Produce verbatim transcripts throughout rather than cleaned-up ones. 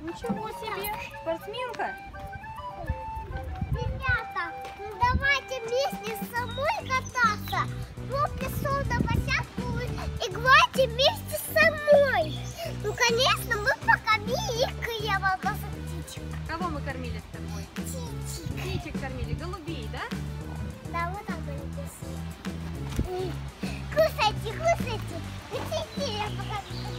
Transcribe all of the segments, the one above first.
Ничего себе, спортсменка! Ребята, ну давайте вместе самой кататься. Лоб пришел на площадку и гладьте вместе самой. Ну конечно, мы покормили крема наших птичек. Кого мы кормили с тобой? Птичек. Птичек кормили, голубей, да? Да, вот так они писали. Кусайте, кусайте, кусайте, я покормлю.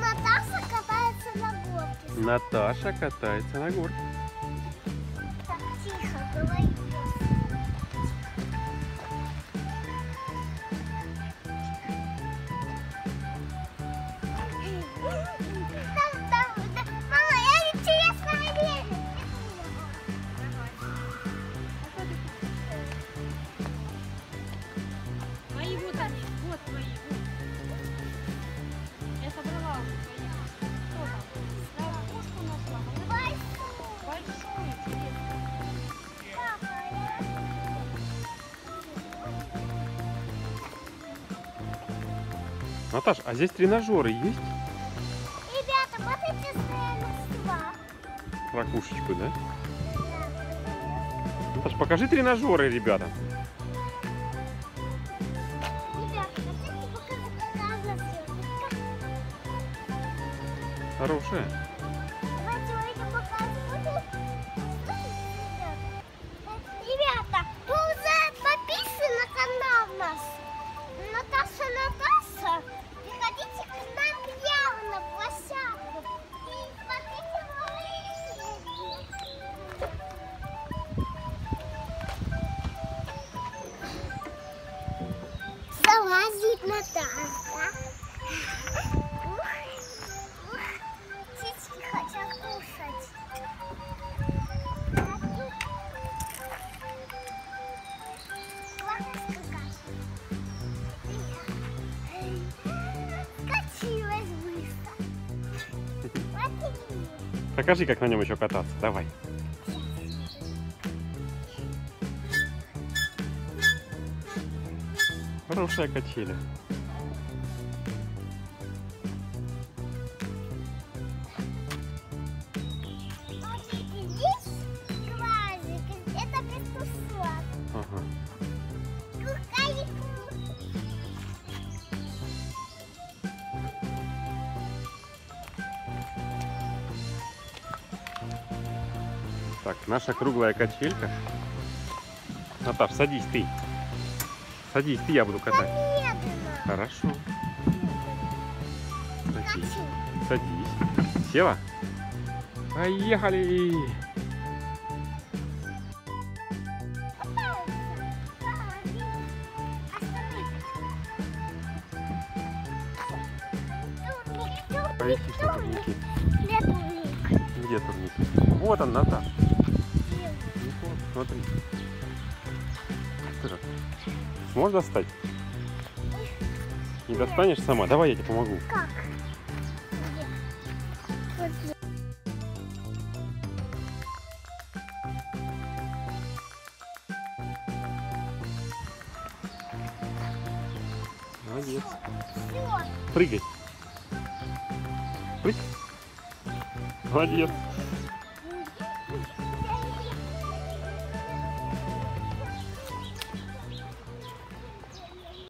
Наташа катается на горке. Наташа катается на горке. Так, тихо, говори. Наташ, а здесь тренажеры есть? Ребята, смотрите, стрельба. Ракушечку, да? Да. Наташ, покажи тренажеры, ребята. Ребята, хотите показать тренажеры? Хорошая. Давайте мы это покажем. Ребята, вы уже подписаны на канал у нас. Наташа, Наташа, приходите к нам прямо на площадку и смотрите мои. Залазит Наташа. Ух, ух, птички хотят кушать. Покажи, как на нем еще кататься. Давай. Хорошая качеля. Так, наша круглая качелька. Наташ, садись ты. Садись ты, я буду катать. Помедленно. Хорошо. Садись. Садись. Села? Поехали. Поехали, что турники. Где турники? Вот он, Наташа. Смотри. Сможешь достать? Не достанешь сама? Давай я тебе помогу. Как? Молодец. Прыгай. Прыгай. Молодец.